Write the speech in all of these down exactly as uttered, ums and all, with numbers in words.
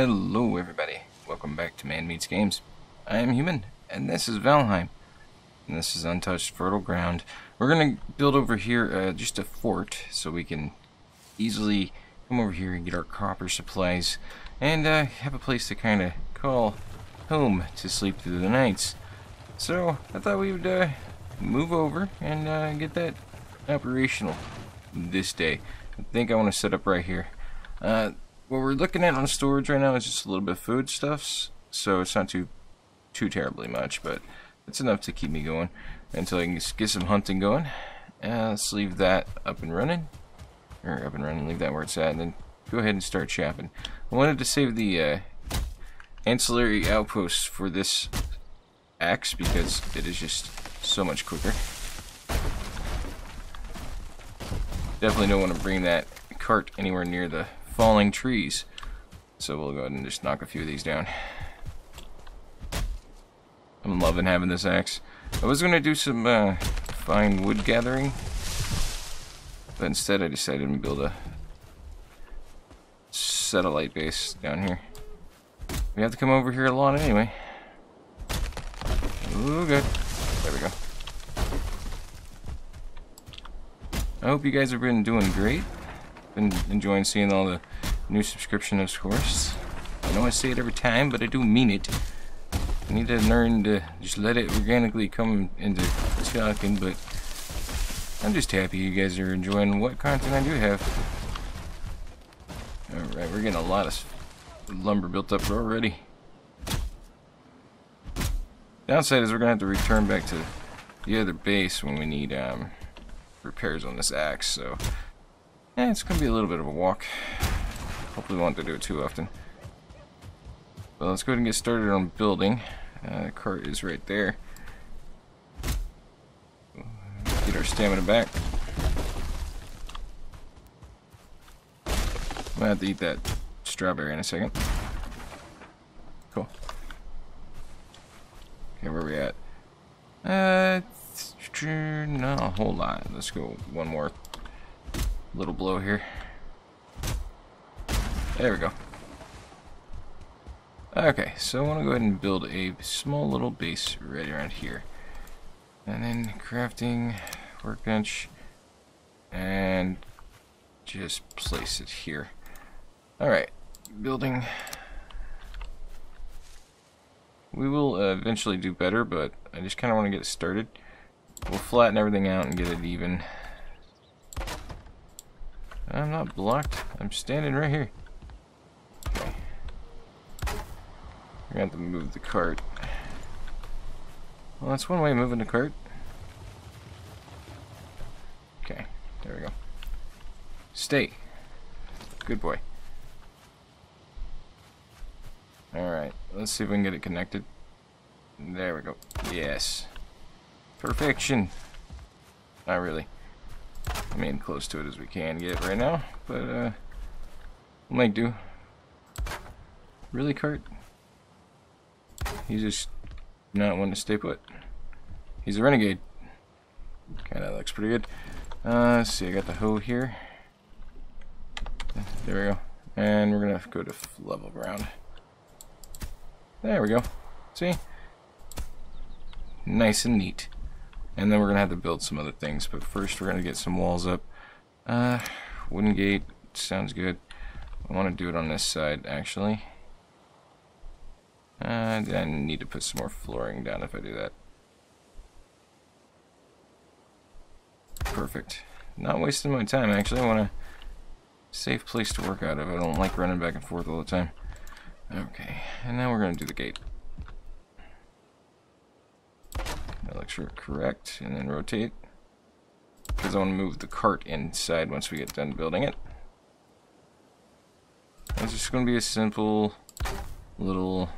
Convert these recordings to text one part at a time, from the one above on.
Hello everybody, welcome back to Man Meets Games. I am Human, and this is Valheim, and this is Untouched Fertile Ground. We're going to build over here uh, just a fort, so we can easily come over here and get our copper supplies, and uh, have a place to kind of call home to sleep through the nights. So, I thought we would uh, move over and uh, get that operational this day. I think I want to set up right here. Uh, What we're looking at on storage right now is just a little bit of food stuffs, so it's not too too terribly much, but it's enough to keep me going until I can get some hunting going. Uh, let's leave that up and running, or up and running, leave that where it's at, and then go ahead and start shopping. I wanted to save the uh, ancillary outposts for this axe because it is just so much quicker. Definitely don't want to bring that cart anywhere near the falling trees, so we'll go ahead and just knock a few of these down. I'm loving having this axe. I was going to do some uh, fine wood gathering, but instead I decided to build a satellite base down here. We have to come over here a lot anyway. Ooh, good. There we go. I hope you guys have been doing great. Been enjoying seeing all the new subscription, of course. I know I say it every time, but I do mean it. I need to learn to just let it organically come into talking, but I'm just happy you guys are enjoying what content I do have. Alright, we're getting a lot of lumber built up already. Downside is we're going to have to return back to the other base when we need um, repairs on this axe, so yeah, it's going to be a little bit of a walk. Hopefully we won't have to do it too often. But let's go ahead and get started on building. Uh, the cart is right there. Get our stamina back. I'm going to have to eat that strawberry in a second. Cool. Okay, where are we at? Uh, not a whole lot. Let's go one more little blow here. There we go. Okay, so I want to go ahead and build a small little base right around here. And then crafting, workbench, and just place it here. Alright, building. We will uh, eventually do better, but I just kind of want to get it started. We'll flatten everything out and get it even. I'm not blocked. I'm standing right here. Okay. We're gonna have to move the cart. Well, that's one way of moving the cart. Okay, there we go. Stay. Good boy. Alright, let's see if we can get it connected. There we go. Yes. Perfection. Not really. I mean, close to it as we can get right now, but uh, we'll make do. Really, Kurt? He's just not wanting to stay put. He's a renegade. Okay, that looks pretty good. Uh, let's see, I got the hoe here. There we go. And we're gonna have to go to level ground. There we go. See? Nice and neat. And then we're going to have to build some other things, but first we're going to get some walls up. Uh, wooden gate, sounds good. I want to do it on this side, actually. Uh, I need to put some more flooring down if I do that. Perfect. Not wasting my time, actually. I want a safe place to work out of. I don't like running back and forth all the time. Okay, and now we're going to do the gate. That looks correct, and then rotate, because I want to move the cart inside once we get done building it. It's just going to be a simple little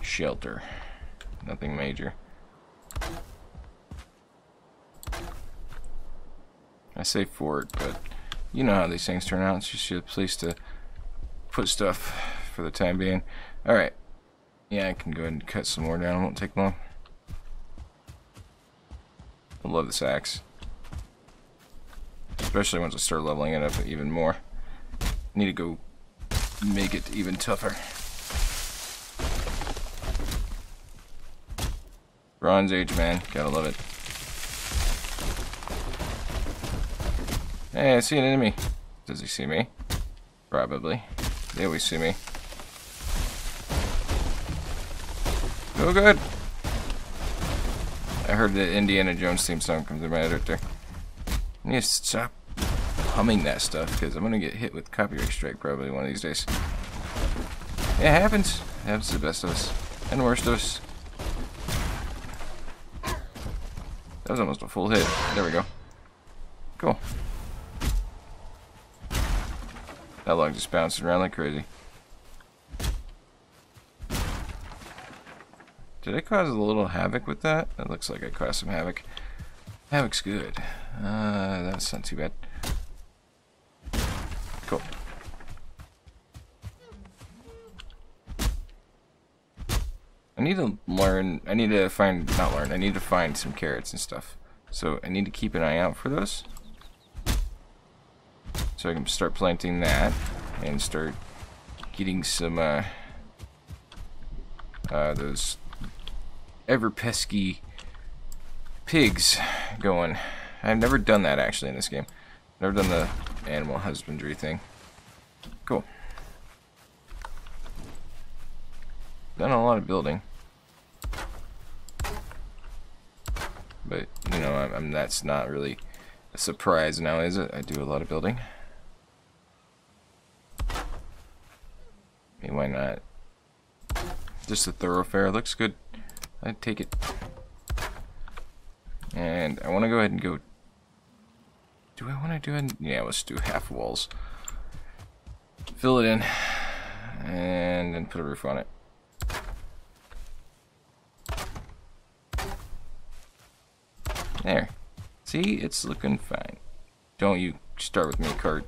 shelter, nothing major. I say fort, but you know how these things turn out. It's just a place to put stuff for the time being. Alright, yeah, I can go ahead and cut some more down, it won't take long. I love this axe, especially once I start leveling it up even more. I need to go make it even tougher. Bronze Age, man. Gotta love it. Hey, I see an enemy. Does he see me? Probably. They always see me. Oh, good. I heard the Indiana Jones theme song come through my editor. I need to stop humming that stuff, because I'm gonna get hit with copyright strike probably one of these days. It happens. It happens to the best of us. And worst of us. That was almost a full hit. There we go. Cool. That log just bouncing around like crazy. Did I cause a little havoc with that? That looks like I caused some havoc. Havoc's good. Uh, that's not too bad. Cool. I need to learn, I need to find, not learn, I need to find some carrots and stuff. So I need to keep an eye out for those. So I can start planting that and start getting some, uh, uh, those ever pesky pigs going. I've never done that actually in this game. Never done the animal husbandry thing. Cool. Done a lot of building. But, you know, I'm, I'm, that's not really a surprise now, is it? I do a lot of building. I mean, why not? Just a thoroughfare. Looks good. I'd take it. And I want to go ahead and go... Do I want to do it? Yeah, let's do half walls. Fill it in. And then put a roof on it. There. See, it's looking fine. Don't you start with me, Kurt.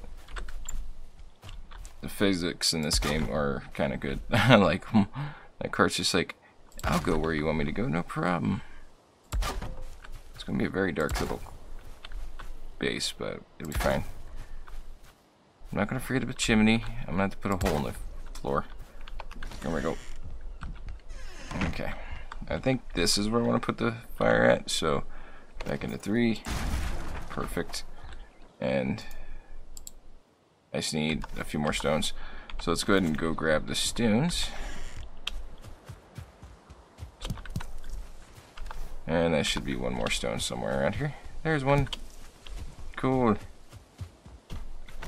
The physics in this game are kind of good. Like, that Kurt's just like, I'll go where you want me to go, no problem. It's going to be a very dark little base, but it'll be fine. I'm not going to forget about the chimney. I'm going to have to put a hole in the floor. There we go. Okay. I think this is where I want to put the fire at, so... Back into three. Perfect. And I just need a few more stones. So let's go ahead and go grab the stones. And there should be one more stone somewhere around here. There's one. Cool.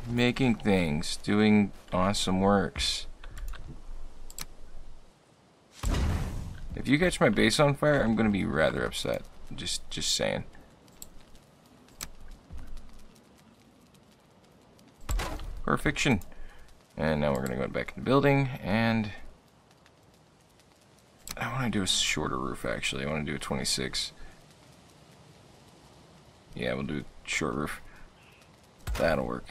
Making things. Doing awesome works. If you catch my base on fire, I'm going to be rather upset. Just, just saying. Perfection. And now we're gonna go back in the building, and I want to do a shorter roof. Actually, I want to do a twenty-six. Yeah, we'll do a short roof. That'll work.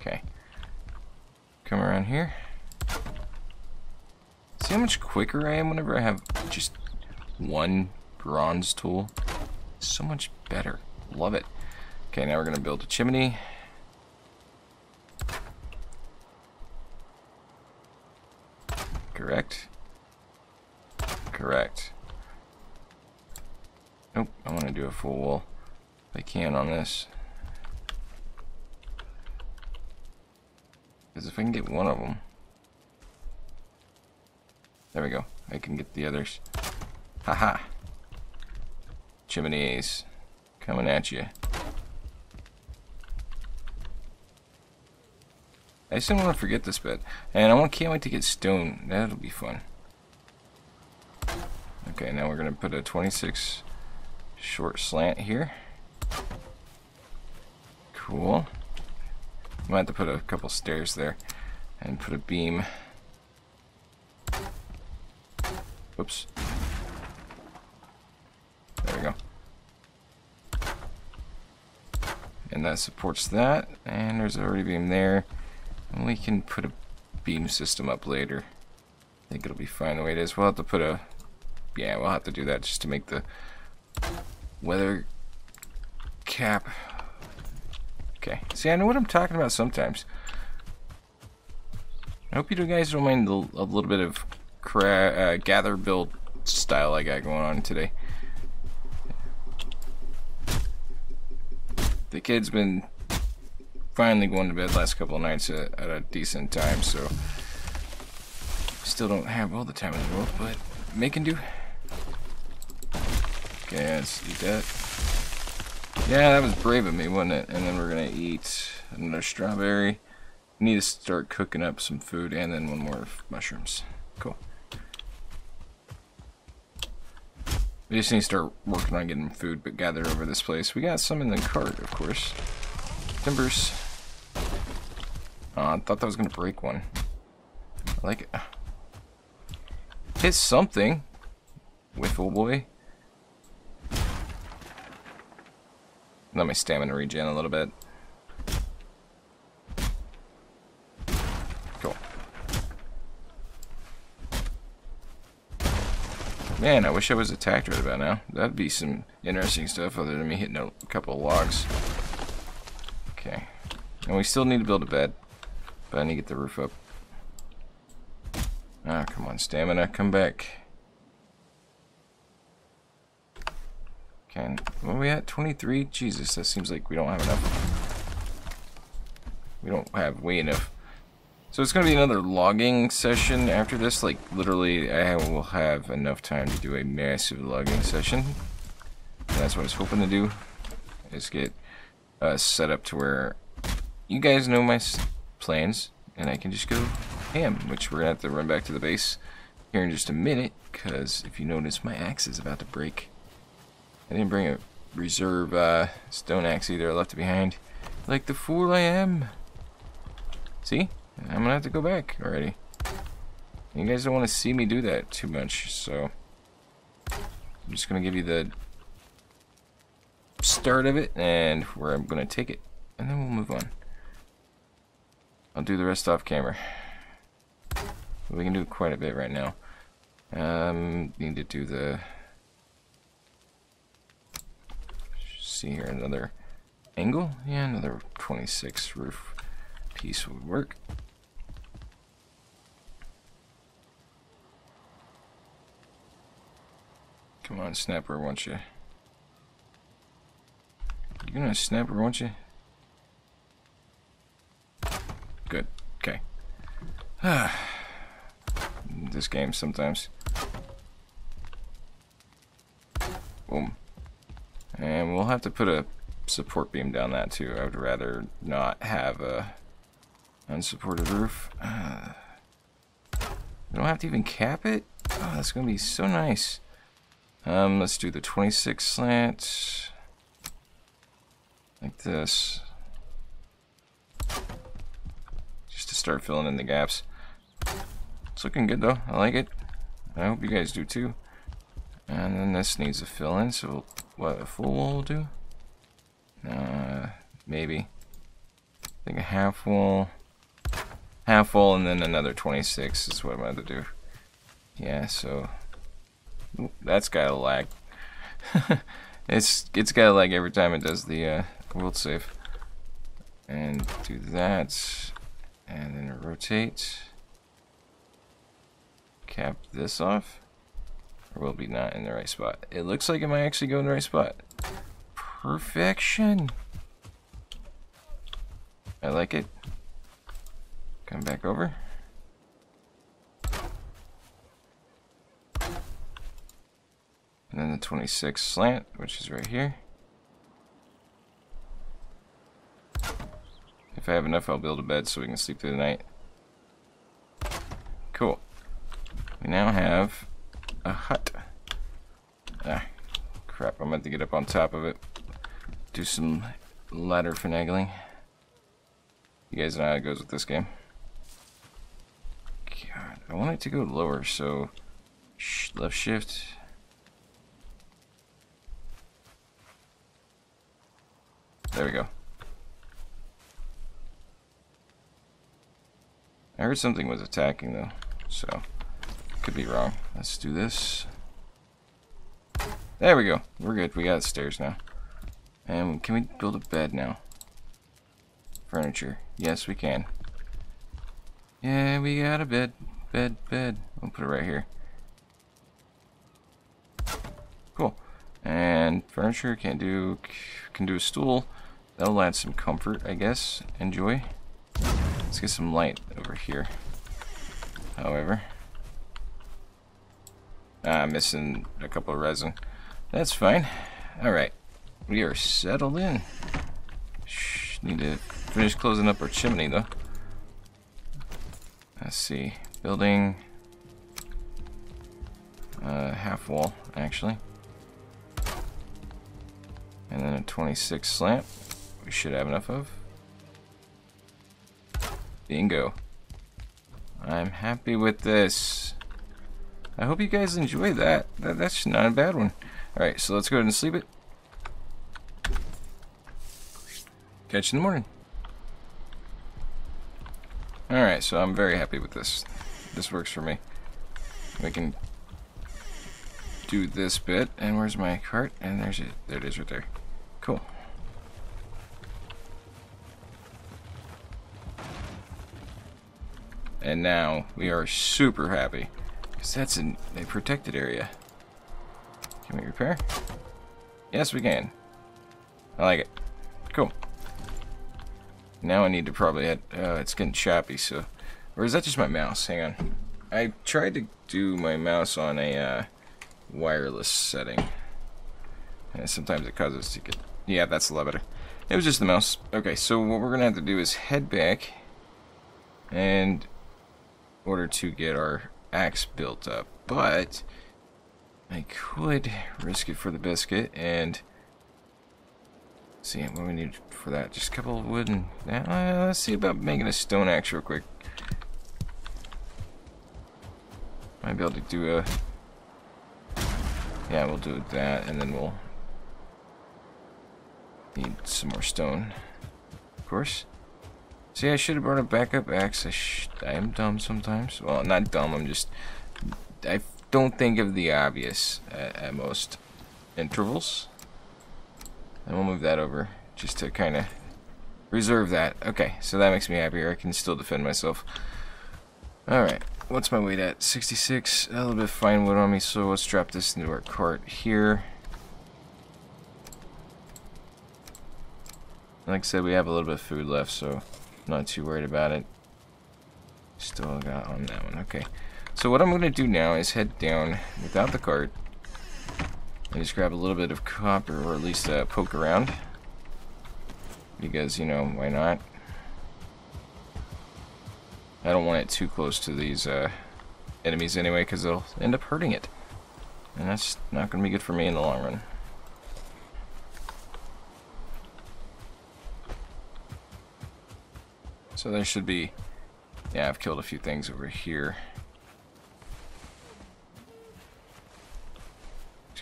Okay. Come around here. See how much quicker I am whenever I have just one bronze tool? So much better. Love it. Okay, now we're going to build a chimney. Correct. Correct. Nope, I want to do a full wall if I can on this. Because if I can get one of them... There we go. I can get the others. Haha. Chimneys coming at you. I just didn't want to forget this bit, and I can't wait to get stone. That'll be fun. Okay, now we're gonna put a twenty-six short slant here. Cool. I'm gonna have to put a couple stairs there, and put a beam. Oops. There we go. And that supports that. And there's already a beam there. And we can put a beam system up later. I think it'll be fine the way it is. We'll have to put a... Yeah, we'll have to do that just to make the weather cap. Okay. See, I know what I'm talking about sometimes. I hope you guys don't mind the, a little bit of cra uh, gather build style I got going on today. The kid's been finally going to bed last couple of nights at, at a decent time, so still don't have all the time in the world, but making do. Okay, let's eat that. Yeah, that was brave of me, wasn't it? And then we're gonna eat another strawberry. We need to start cooking up some food, and then one more mushrooms. Cool. We just need to start working on getting food, but gather over this place. We got some in the cart, of course. Timbers. Aw, oh, I thought that was gonna break one. I like it. Hit something. Wiffle boy. Let my stamina regen a little bit. Cool. Man, I wish I was attacked right about now. That'd be some interesting stuff other than me hitting a couple of logs. Okay. And we still need to build a bed. But I need to get the roof up. Ah, oh, come on, stamina, come back. And what are we at? twenty-three? Jesus, that seems like we don't have enough. We don't have way enough. So it's going to be another logging session after this. Like, literally, I will have enough time to do a massive logging session. And that's what I was hoping to do, is get uh, set up to where you guys know my plans, and I can just go ham, which we're going to have to run back to the base here in just a minute, because if you notice, my axe is about to break. I didn't bring a reserve uh, stone axe either. I left it behind. Like the fool I am. See? I'm gonna have to go back already. You guys don't want to see me do that too much, so I'm just gonna give you the start of it and where I'm gonna take it, and then we'll move on. I'll do the rest off camera. We can do quite a bit right now. Um, need to do the. See here, another angle. Yeah, another twenty-six roof piece would work. Come on, snapper, won't you? You're gonna snapper, won't you? Good. Okay. This game sometimes. Boom. And we'll have to put a support beam down that too. I would rather not have a unsupported roof. Uh, we don't have to even cap it. Oh, that's gonna be so nice. Um, let's do the twenty-six slant like this, just to start filling in the gaps. It's looking good though. I like it. I hope you guys do too. And then this needs a fill in, so we'll. What, a full wall will do? Uh, maybe. I think a half wall. Half wall and then another twenty-six is what I'm about to do. Yeah, so... Ooh, that's gotta lag. it's it's gotta lag every time it does the uh, world save. And do that. And then rotate. Cap this off. Or will be not in the right spot. It looks like it might actually go in the right spot. Perfection. I like it. Come back over. And then the twenty-six slant, which is right here. If I have enough, I'll build a bed so we can sleep through the night. Cool. We now have a hut. Ah, crap, I'm about to get up on top of it. Do some ladder finagling. You guys know how it goes with this game. God, I want it to go lower, so sh left shift. There we go. I heard something was attacking though, so could be wrong. Let's do this. There we go. We're good. We got stairs now. And can we build a bed now? Furniture. Yes, we can. Yeah, we got a bed. Bed, bed. We'll put it right here. Cool. And furniture can do can do a stool. That'll add some comfort, I guess. Enjoy. Let's get some light over here. However, ah, I'm missing a couple of resin. That's fine. All right, we are settled in. Shh, need to finish closing up our chimney though. Let's see, building uh, half wall actually, and then a twenty-six slant. We should have enough of. Bingo. I'm happy with this. I hope you guys enjoy that. that. That's not a bad one. Alright, so let's go ahead and sleep it. Catch you in the morning. Alright, so I'm very happy with this. This works for me. We can do this bit. And where's my cart? And there's it. There it is right there. Cool. And now we are super happy. Because that's in a protected area. Can we repair? Yes, we can. I like it. Cool. Now I need to probably add... Uh, it's getting choppy, so... Or is that just my mouse? Hang on. I tried to do my mouse on a uh, wireless setting. And sometimes it causes to get... Yeah, that's a lot better. It was just the mouse. Okay, so what we're going to have to do is head back. And... in order to get our axe built up. But... I could risk it for the biscuit and see what we need for that. Just a couple of wood and uh, let's see about making a stone axe real quick. Might be able to do a yeah, we'll do that and then we'll need some more stone, of course. See, I should have brought a backup axe. I, sh I am dumb sometimes. Well, not dumb. I'm just I. Don't think of the obvious at, at most intervals. And we'll move that over just to kind of reserve that. Okay, so that makes me happier. I can still defend myself. Alright, what's my weight at? sixty-six. A little bit of fine wood on me, so let's drop this into our cart here. Like I said, we have a little bit of food left, so I'm not too worried about it. Still got on that one. Okay. So what I'm going to do now is head down without the cart and just grab a little bit of copper, or at least uh, poke around, because, you know, why not? I don't want it too close to these uh, enemies anyway, because they'll end up hurting it, and that's not going to be good for me in the long run. So there should be, yeah, I've killed a few things over here.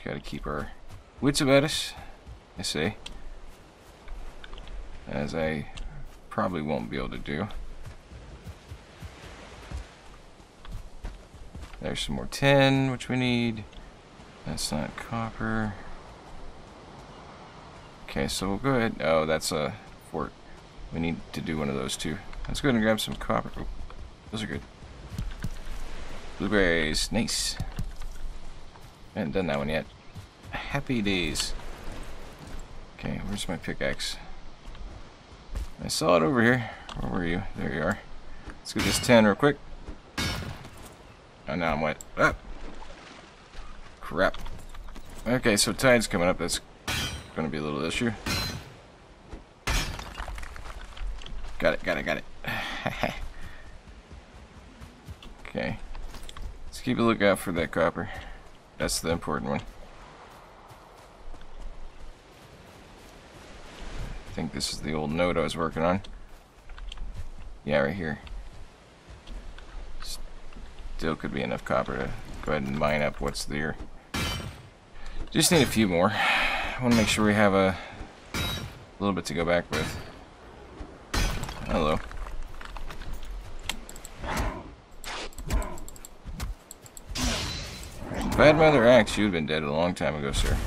Gotta keep our wits about us, I say, as I probably won't be able to do. There's some more tin, which we need. That's not copper. Okay, so we'll go ahead. Oh, that's a fort. We need to do one of those too. Let's go ahead and grab some copper. Oh, those are good. Blueberries, nice. I haven't done that one yet. Happy days. Okay, where's my pickaxe? I saw it over here. Where were you? There you are. Let's get this ten real quick. Oh, now I'm wet. Ah! Crap. Okay, so tide's coming up. That's going to be a little issue. Got it, got it, got it. Okay. Let's keep a lookout for that copper. That's the important one. I think this is the old node I was working on. Yeah, right here. Still could be enough copper to go ahead and mine up what's there. Just need a few more. I want to make sure we have a, a little bit to go back with. Hello. If I had my other axe, you'd have been dead a long time ago, sir.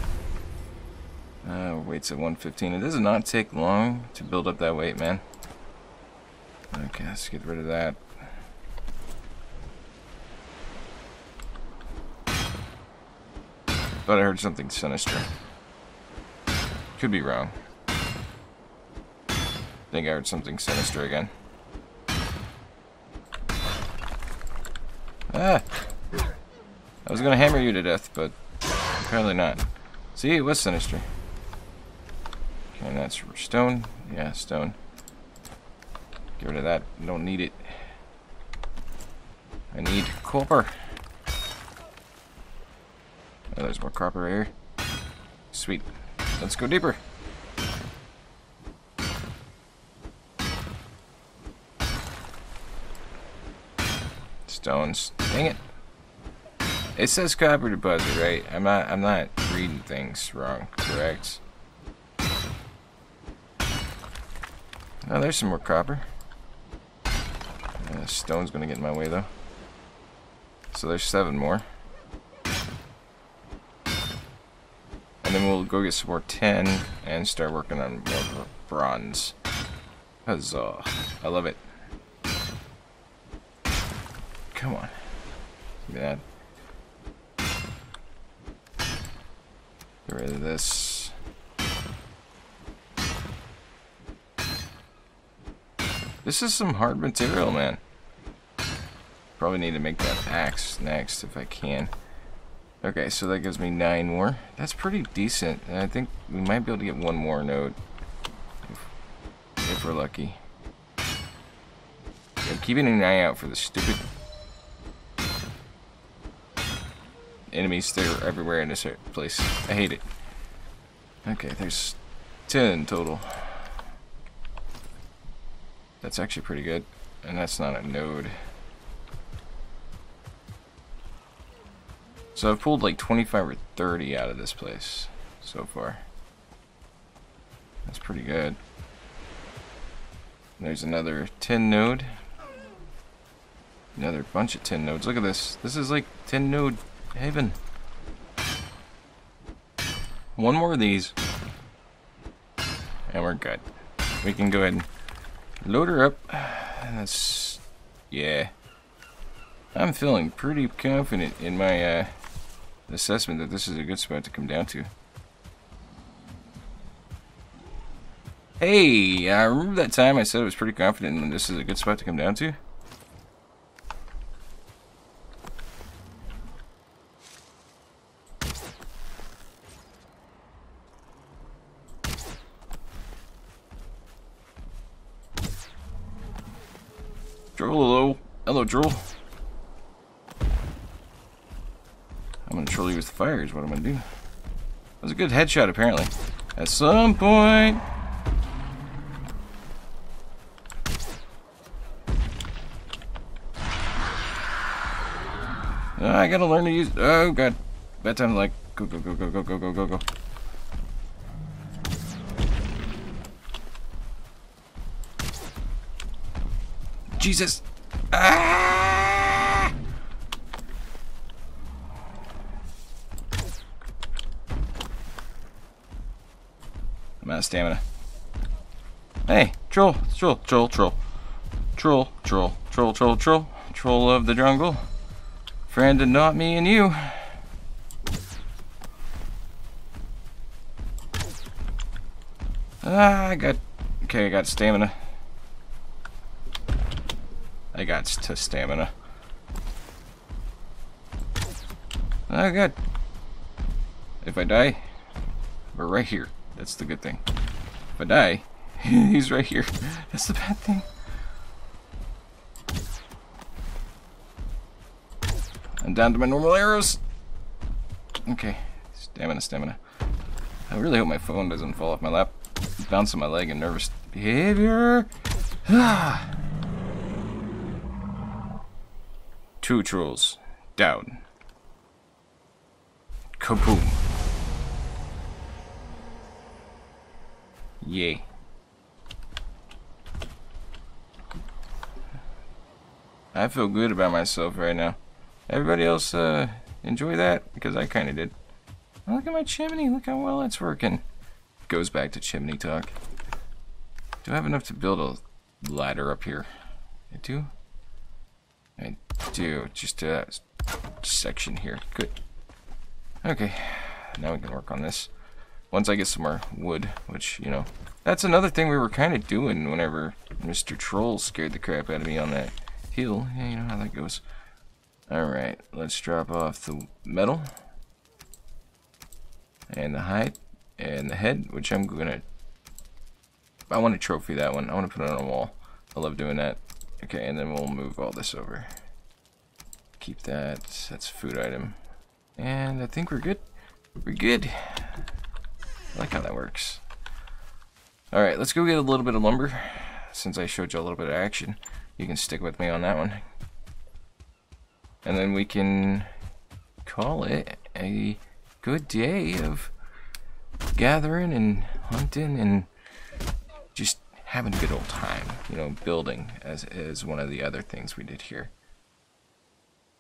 Uh, weight's at one fifteen. It does not take long to build up that weight, man. Okay, let's get rid of that. Thought I heard something sinister. Could be wrong. Think I heard something sinister again. Ah! I was gonna hammer you to death, but apparently not. See, it was sinister. Okay, and that's stone. Yeah, stone. Get rid of that. Don't need it. I need copper. Oh, there's more copper right here. Sweet. Let's go deeper. Stones. Dang it. It says copper deposit, right? I'm not I'm not reading things wrong, correct? Oh, there's some more copper. Uh, stone's gonna get in my way though. So there's seven more. And then we'll go get some more tin and start working on more bronze. Huzzah. I love it. Come on. Give me that. Get rid of this. This is some hard material, man. Probably need to make that axe next if I can. Okay, so that gives me nine more. That's pretty decent, and I think we might be able to get one more node if, if we're lucky. I'm keeping an eye out for the stupid enemies that are everywhere in this place. I hate it. Okay, there's ten total. That's actually pretty good, and that's not a node. So I've pulled like twenty-five or thirty out of this place so far. That's pretty good. There's another tin node. Another bunch of tin nodes. Look at this. This is like tin node haven. One more of these. And we're good. We can go ahead and load her up. That's, yeah. I'm feeling pretty confident in my, uh, assessment that this is a good spot to come down to. Hey, I remember that time I said I was pretty confident and this is a good spot to come down to? Drool, hello. Hello, Drool. I'm gonna troll you with the fire is what I'm gonna do. That was a good headshot, apparently. At some point. I gotta learn to use. Oh god, bedtime. Like go go go go go go go go go. Jesus! Ah! I'm out of stamina. Hey, troll, troll, troll, troll, troll, troll, troll, troll, troll, troll of the jungle. Friend and not me and you. Ah, I got. Okay, I got stamina. I got to stamina. Oh, good. If I die, we're right here. That's the good thing. If I die, he's right here. That's the bad thing. I'm down to my normal arrows. Okay, stamina, stamina. I really hope my phone doesn't fall off my lap. It's bouncing my leg in nervous behavior. Two trolls down. Kaboom. Yay. I feel good about myself right now. Everybody else uh, enjoy that? Because I kind of did. Look at my chimney. Look how well it's working. goes back to chimney talk. Do I have enough to build a ladder up here? I do? I do. Just to that section here. Good. Okay. Now we can work on this. Once I get some more wood, which, you know, that's another thing we were kind of doing whenever Mister Troll scared the crap out of me on that hill. Yeah, you know how that goes. Alright, let's drop off the metal. And the hide. And the head, which I'm going to... I want to trophy that one. I want to put it on a wall. I love doing that. Okay, and then we'll move all this over. Keep that. That's a food item. And I think we're good. We're good. I like how that works. Alright, let's go get a little bit of lumber. Since I showed you a little bit of action, you can stick with me on that one. And then we can call it a good day of gathering and hunting and just having a good old time. You know, building as is one of the other things we did here.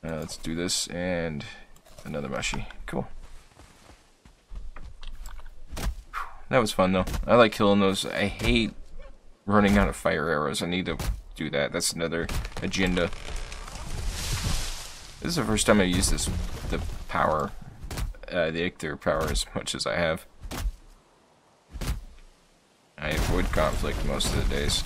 Uh, let's do this and another mushy. Cool. That was fun, though. I like killing those. I hate running out of fire arrows. I need to do that. That's another agenda. This is the first time I used this, the power, uh, the Ichtyr power as much as I have. I avoid conflict most of the days.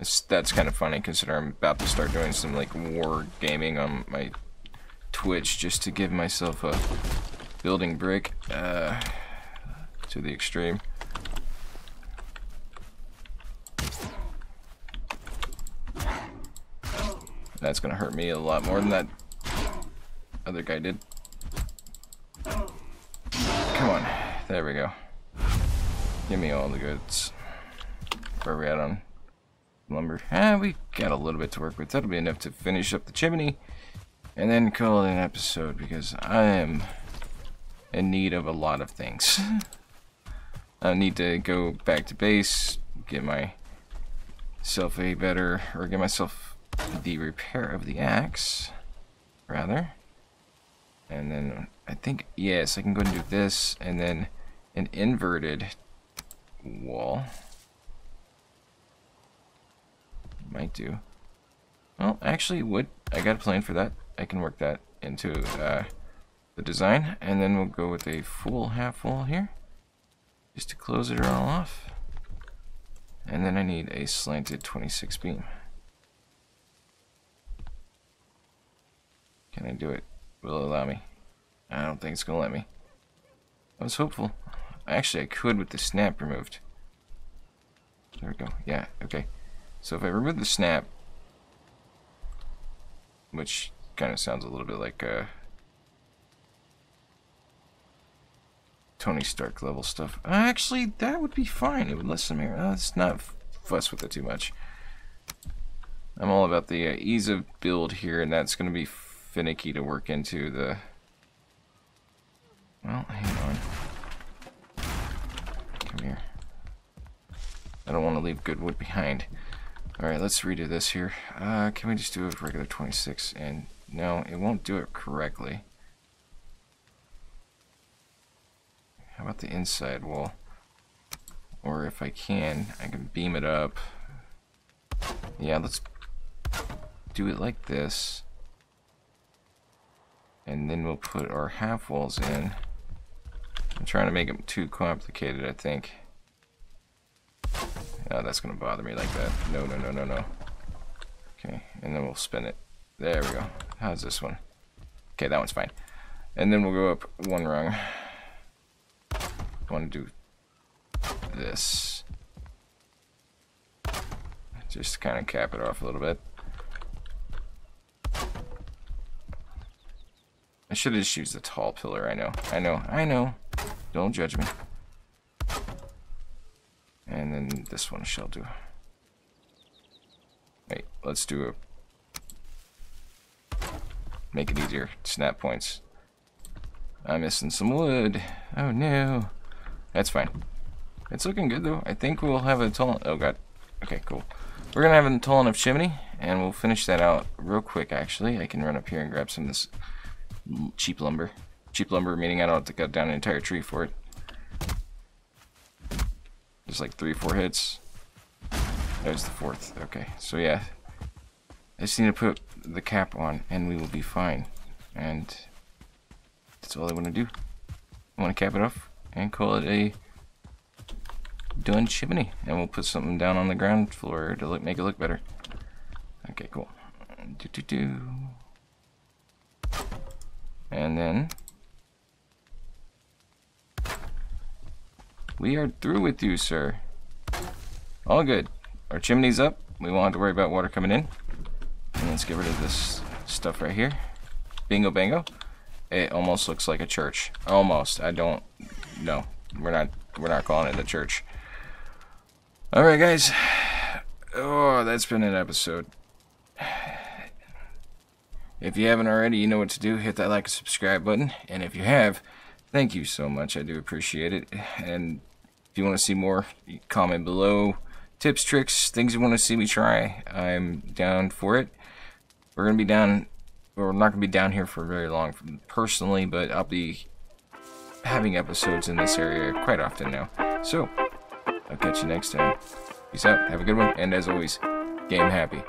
It's, that's kind of funny, considering I'm about to start doing some, like, war gaming on my... Twitch, just to give myself a building brick uh, to the extreme. That's gonna hurt me a lot more than that other guy did. Come on, there we go. Give me all the goods. Where are we at on lumber? Ah, we got a little bit to work with. That'll be enough to finish up the chimney. And then call it an episode, because I am in need of a lot of things. I need to go back to base, get myself a better, or get myself the repair of the axe, rather. And then, I think, yes, I can go and do this, and then an inverted wall. Might do. Well, actually, wood, I got a plan for that. I can work that into uh, the design, and then we'll go with a full half wall here, just to close it all off. And then I need a slanted twenty-six beam. Can I do it? Will it allow me? I don't think it's gonna let me. I was hopeful. Actually, I could with the snap removed. There we go. Yeah. Okay. So if I remove the snap, which kind of sounds a little bit like uh, Tony Stark level stuff. Actually, that would be fine. It would lessen me. Let's not fuss with it too much. I'm all about the uh, ease of build here, and that's going to be finicky to work into the... Well, hang on. Come here. I don't want to leave good wood behind. Alright, let's redo this here. Uh, can we just do a regular twenty-six? And no, it won't do it correctly. How about the inside wall? Or if I can, I can beam it up. Yeah, let's do it like this. And then we'll put our half walls in. I'm trying to make them too complicated, I think. Oh, that's gonna bother me like that. No, no, no, no, no. Okay, and then we'll spin it. There we go. How's this one? Okay, that one's fine. And then we'll go up one rung. I want to do this. Just to kind of cap it off a little bit. I should have just used the tall pillar, I know. I know, I know. Don't judge me. And then this one shall do. Wait, let's do a... Make it easier. Snap points. I'm missing some wood. Oh no. That's fine. It's looking good though. I think we'll have a tall... Oh god. Okay, cool. We're gonna have a tall enough chimney, and we'll finish that out real quick actually. I can run up here and grab some of this cheap lumber. Cheap lumber meaning I don't have to cut down an entire tree for it. Just like three or four hits. There's the fourth. Okay, so yeah. I just need to put the cap on and we will be fine. And that's all I want to do. I want to cap it off and call it a done chimney. And we'll put something down on the ground floor to look, make it look better. Okay, cool. Do, do, do. And then we are through with you, sir. All good. Our chimney's up. We won't have to worry about water coming in. And let's get rid of this stuff right here. Bingo bango. It almost looks like a church. Almost. I don't know. We're not we're not calling it a church. Alright guys. Oh, that's been an episode. If you haven't already, you know what to do. Hit that like and subscribe button. And if you have, thank you so much. I do appreciate it. And if you want to see more, comment below. Tips, tricks, things you want to see me try. I'm down for it. We're going to be down... Well, we're not going to be down here for very long, personally, but I'll be having episodes in this area quite often now. So, I'll catch you next time. Peace out. Have a good one. And as always, game happy.